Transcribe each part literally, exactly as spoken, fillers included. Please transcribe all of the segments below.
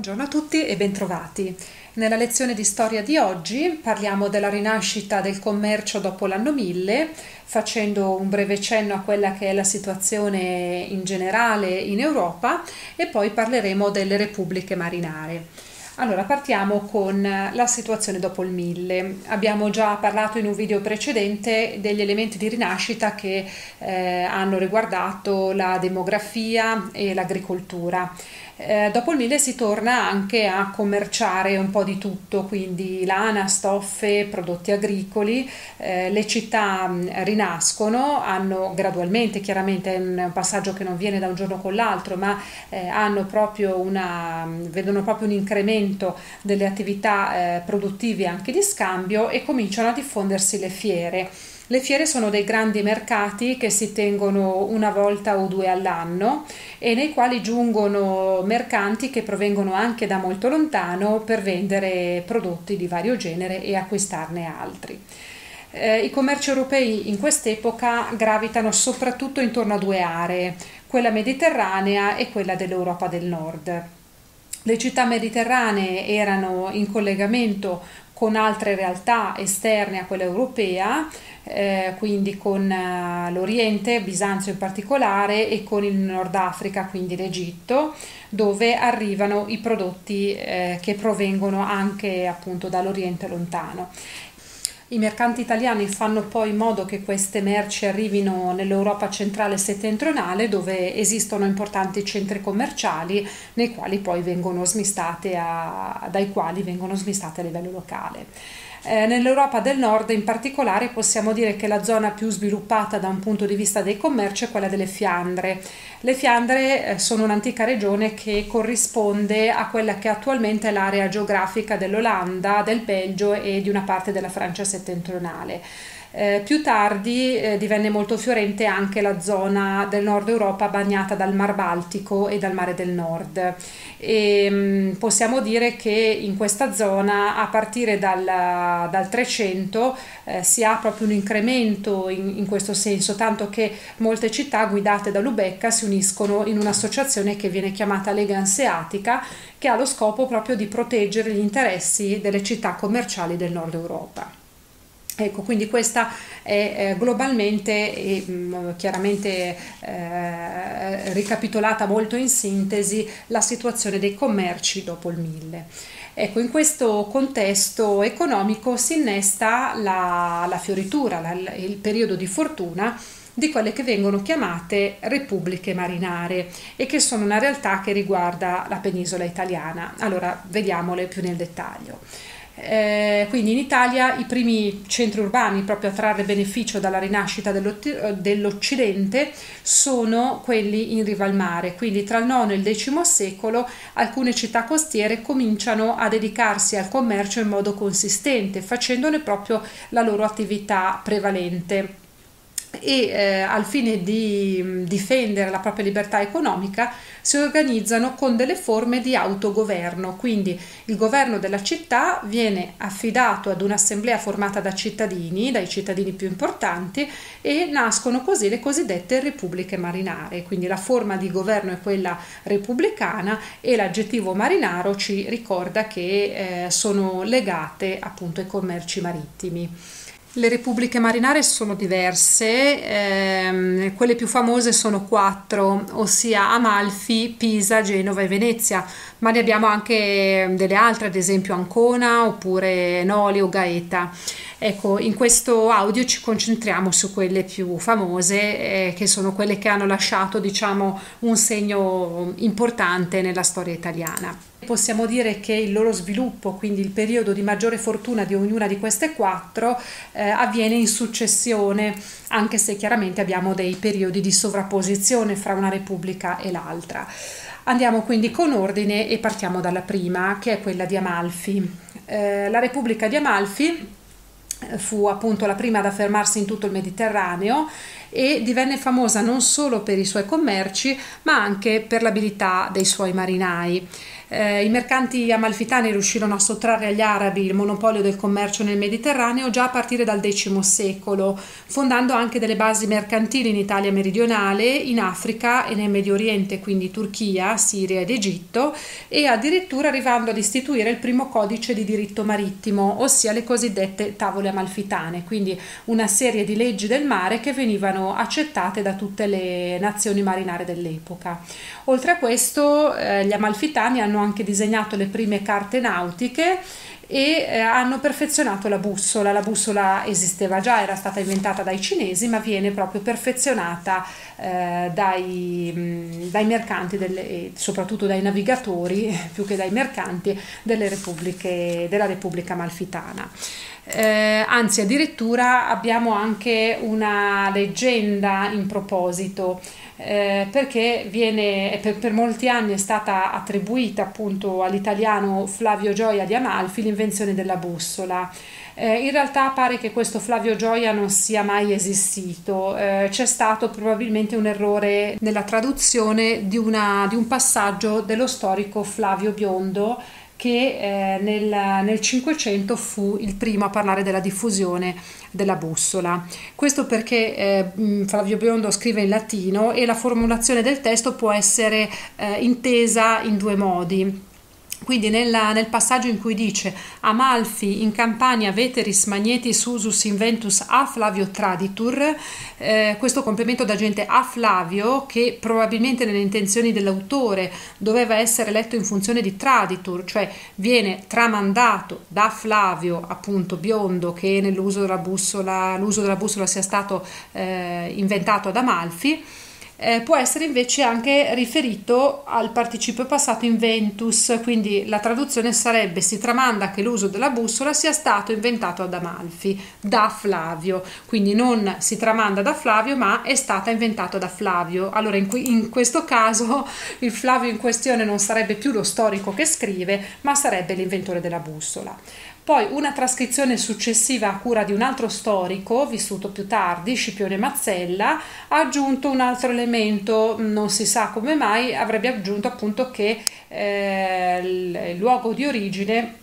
Buongiorno a tutti e bentrovati. Nella lezione di storia di oggi parliamo della rinascita del commercio dopo l'anno mille, facendo un breve cenno a quella che è la situazione in generale in Europa e poi parleremo delle repubbliche marinare. Allora, partiamo con la situazione dopo il mille. Abbiamo già parlato in un video precedente degli elementi di rinascita che eh, hanno riguardato la demografia e l'agricoltura. Eh, dopo il mille si torna anche a commerciare un po' di tutto, quindi lana, stoffe, prodotti agricoli. Eh, le città rinascono, hanno gradualmente, chiaramente è un passaggio che non viene da un giorno con l'altro, ma eh, hanno proprio una, vedono proprio un incremento delle attività eh, produttive anche di scambio e cominciano a diffondersi le fiere. Le fiere sono dei grandi mercati che si tengono una volta o due all'anno e nei quali giungono mercanti che provengono anche da molto lontano per vendere prodotti di vario genere e acquistarne altri. Eh, I commerci europei in quest'epoca gravitano soprattutto intorno a due aree, quella mediterranea e quella dell'Europa del Nord. Le città mediterranee erano in collegamento con altre realtà esterne a quella europea, eh, quindi con eh, l'Oriente, Bisanzio in particolare, e con il Nord Africa, quindi l'Egitto, dove arrivano i prodotti eh, che provengono anche appunto dall'Oriente lontano. I mercanti italiani fanno poi in modo che queste merci arrivino nell'Europa centrale e settentrionale, dove esistono importanti centri commerciali nei quali poi vengono smistate a, dai quali vengono smistate a livello locale. Eh, Nell'Europa del Nord in particolare possiamo dire che la zona più sviluppata da un punto di vista dei commerci è quella delle Fiandre. Le Fiandre eh, sono un'antica regione che corrisponde a quella che attualmente è l'area geografica dell'Olanda, del Belgio e di una parte della Francia settentrionale. Eh, più tardi eh, divenne molto fiorente anche la zona del nord Europa bagnata dal Mar Baltico e dal Mare del Nord e, mh, possiamo dire che in questa zona a partire dal, dal trecento eh, si ha proprio un incremento in, in questo senso, tanto che molte città guidate da Lubecca si uniscono in un'associazione che viene chiamata Lega Anseatica, che ha lo scopo proprio di proteggere gli interessi delle città commerciali del nord Europa. Ecco, quindi questa è eh, globalmente e mh, chiaramente eh, ricapitolata molto in sintesi la situazione dei commerci dopo il mille. Ecco, in questo contesto economico si innesta la, la fioritura, la, il periodo di fortuna di quelle che vengono chiamate repubbliche marinare e che sono una realtà che riguarda la penisola italiana. Allora, vediamole più nel dettaglio. Eh, quindi in Italia i primi centri urbani proprio a trarre beneficio dalla rinascita dell'Occidente sono quelli in riva al mare, quindi tra il nono e il decimo secolo alcune città costiere cominciano a dedicarsi al commercio in modo consistente, facendone proprio la loro attività prevalente e eh, al fine di difendere la propria libertà economica si organizzano con delle forme di autogoverno, quindi il governo della città viene affidato ad un'assemblea formata da cittadini, dai cittadini più importanti, e nascono così le cosiddette repubbliche marinare, quindi la forma di governo è quella repubblicana e l'aggettivo marinaro ci ricorda che eh, sono legate appunto ai commerci marittimi. Le repubbliche marinare sono diverse, ehm, quelle più famose sono quattro, ossia Amalfi, Pisa, Genova e Venezia, ma ne abbiamo anche delle altre, ad esempio Ancona oppure Noli o Gaeta. Ecco, in questo audio ci concentriamo su quelle più famose, eh, che sono quelle che hanno lasciato, diciamo, un segno importante nella storia italiana. Possiamo dire che il loro sviluppo, quindi il periodo di maggiore fortuna di ognuna di queste quattro, eh, avviene in successione, anche se chiaramente abbiamo dei periodi di sovrapposizione fra una repubblica e l'altra. Andiamo quindi con ordine e partiamo dalla prima, che è quella di Amalfi. Eh, la Repubblica di Amalfi fu appunto la prima ad affermarsi in tutto il Mediterraneo e divenne famosa non solo per i suoi commerci, ma anche per l'abilità dei suoi marinai. Eh, I mercanti amalfitani riuscirono a sottrarre agli arabi il monopolio del commercio nel Mediterraneo già a partire dal decimo secolo, fondando anche delle basi mercantili in Italia meridionale, in Africa e nel Medio Oriente, quindi Turchia, Siria ed Egitto, e addirittura arrivando ad istituire il primo codice di diritto marittimo, ossia le cosiddette tavole amalfitane, quindi una serie di leggi del mare che venivano accettate da tutte le nazioni marinare dell'epoca. Oltre a questo, eh, gli amalfitani hanno anche disegnato le prime carte nautiche e eh, hanno perfezionato la bussola. La bussola esisteva già, era stata inventata dai cinesi, ma viene proprio perfezionata eh, dai, mh, dai mercanti delle, e soprattutto dai navigatori, più che dai mercanti, delle repubbliche, della Repubblica Amalfitana. Eh, anzi, addirittura abbiamo anche una leggenda in proposito, eh, perché viene, per, per molti anni è stata attribuita appunto all'italiano Flavio Gioia di Amalfi l'invenzione della bussola. Eh, in realtà pare che questo Flavio Gioia non sia mai esistito, eh, c'è stato probabilmente un errore nella traduzione di, una, di un passaggio dello storico Flavio Biondo, che eh, nel, nel Cinquecento fu il primo a parlare della diffusione della bussola. Questo perché eh, Flavio Biondo scrive in latino e la formulazione del testo può essere eh, intesa in due modi. Quindi nella, nel passaggio in cui dice Amalfi in Campania veteris magnetis usus inventus a Flavio traditur, eh, questo complemento da gente a Flavio, che probabilmente nelle intenzioni dell'autore doveva essere letto in funzione di traditur, cioè viene tramandato da Flavio appunto Biondo, che nell'uso della bussola, l'uso della bussola sia stato eh, inventato ad Amalfi. Eh, può essere invece anche riferito al participio passato inventus, quindi la traduzione sarebbe: si tramanda che l'uso della bussola sia stato inventato ad Amalfi da Flavio, quindi non si tramanda da Flavio ma è stata inventata da Flavio. Allora in, in questo caso il Flavio in questione non sarebbe più lo storico che scrive, ma sarebbe l'inventore della bussola. Poi una trascrizione successiva a cura di un altro storico, vissuto più tardi, Scipione Mazzella, ha aggiunto un altro elemento, non si sa come mai, avrebbe aggiunto appunto che eh, il luogo di origine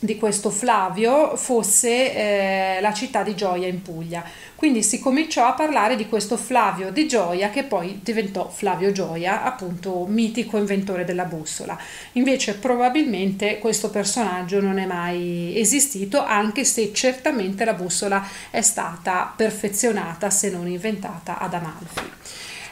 di questo Flavio fosse eh, la città di Gioia in Puglia. Quindi si cominciò a parlare di questo Flavio di Gioia, che poi diventò Flavio Gioia, appunto mitico inventore della bussola. Invece probabilmente questo personaggio non è mai esistito, anche se certamente la bussola è stata perfezionata, se non inventata, ad Amalfi.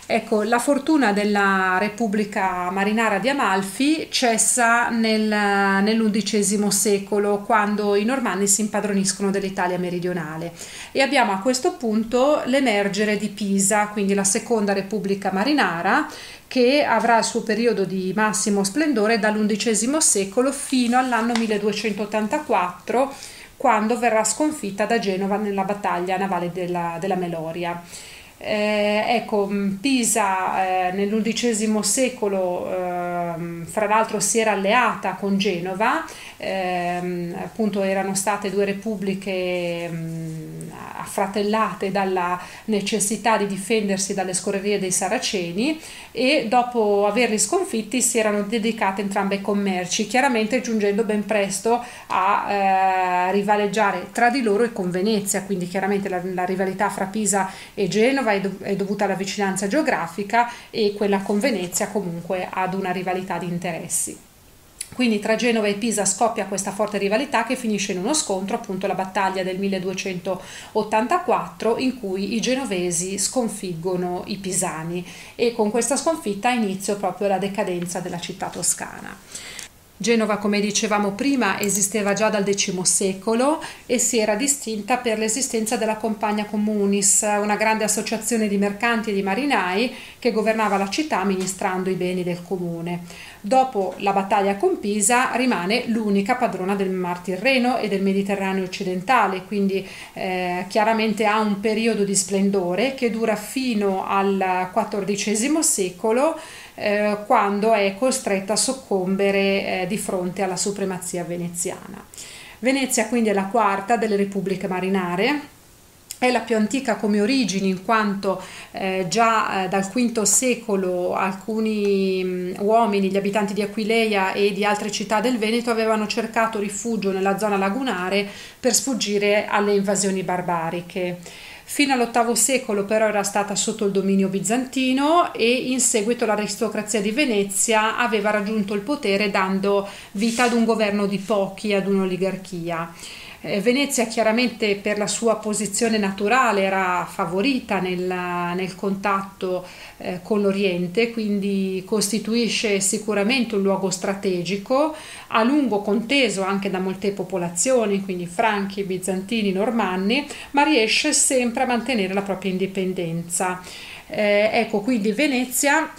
Ecco, la fortuna della Repubblica Marinara di Amalfi cessa nel, nell'undicesimo secolo, quando i Normanni si impadroniscono dell'Italia meridionale, e abbiamo a questo punto l'emergere di Pisa, quindi la seconda Repubblica Marinara, che avrà il suo periodo di massimo splendore dall'undicesimo secolo fino all'anno milleduecentottantaquattro, quando verrà sconfitta da Genova nella battaglia navale della, della Meloria. Eh, ecco, Pisa eh, nell'undicesimo secolo eh, fra l'altro si era alleata con Genova, eh, appunto erano state due repubbliche eh, affratellate dalla necessità di difendersi dalle scorrerie dei saraceni, e dopo averli sconfitti si erano dedicate entrambe ai commerci, chiaramente giungendo ben presto a eh, rivaleggiare tra di loro e con Venezia. Quindi chiaramente la, la rivalità fra Pisa e Genova è dovuta alla vicinanza geografica, e quella con Venezia comunque ad una rivalità di interessi. Quindi tra Genova e Pisa scoppia questa forte rivalità, che finisce in uno scontro, appunto la battaglia del milleduecentottantaquattro, in cui i genovesi sconfiggono i pisani, e con questa sconfitta ha inizio proprio la decadenza della città toscana. Genova, come dicevamo prima, esisteva già dal decimo secolo e si era distinta per l'esistenza della Compagna Comunis, una grande associazione di mercanti e di marinai che governava la città amministrando i beni del comune. Dopo la battaglia con Pisa rimane l'unica padrona del Mar Tirreno e del Mediterraneo occidentale, quindi eh, chiaramente ha un periodo di splendore che dura fino al quattordicesimo secolo, eh, quando è costretta a soccombere eh, di fronte alla supremazia veneziana. Venezia quindi è la quarta delle repubbliche marinare, è la più antica come origini, in quanto eh, già eh, dal quinto secolo alcuni mh, uomini, gli abitanti di Aquileia e di altre città del Veneto, avevano cercato rifugio nella zona lagunare per sfuggire alle invasioni barbariche. Fino all'ottavo secolo però era stata sotto il dominio bizantino e in seguito l'aristocrazia di Venezia aveva raggiunto il potere, dando vita ad un governo di pochi, ad un'oligarchia. Venezia chiaramente per la sua posizione naturale era favorita nel, nel contatto eh, con l'Oriente, quindi costituisce sicuramente un luogo strategico, a lungo conteso anche da molte popolazioni, quindi franchi, bizantini, normanni, ma riesce sempre a mantenere la propria indipendenza. Eh, ecco quindi Venezia,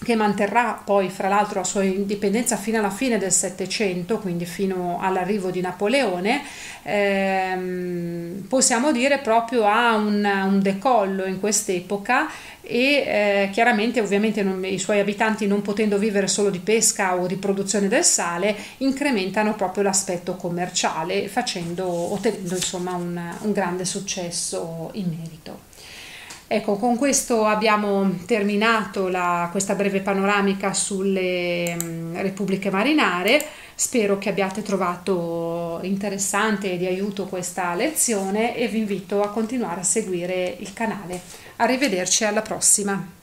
che manterrà poi fra l'altro la sua indipendenza fino alla fine del Settecento, quindi fino all'arrivo di Napoleone, ehm, possiamo dire proprio ha un, un decollo in quest'epoca e eh, chiaramente ovviamente non, i suoi abitanti, non potendo vivere solo di pesca o di produzione del sale, incrementano proprio l'aspetto commerciale, facendo, ottenendo insomma un, un grande successo in merito. Ecco, con questo abbiamo terminato la, questa breve panoramica sulle mh, repubbliche marinare. Spero che abbiate trovato interessante e di aiuto questa lezione e vi invito a continuare a seguire il canale. Arrivederci alla prossima!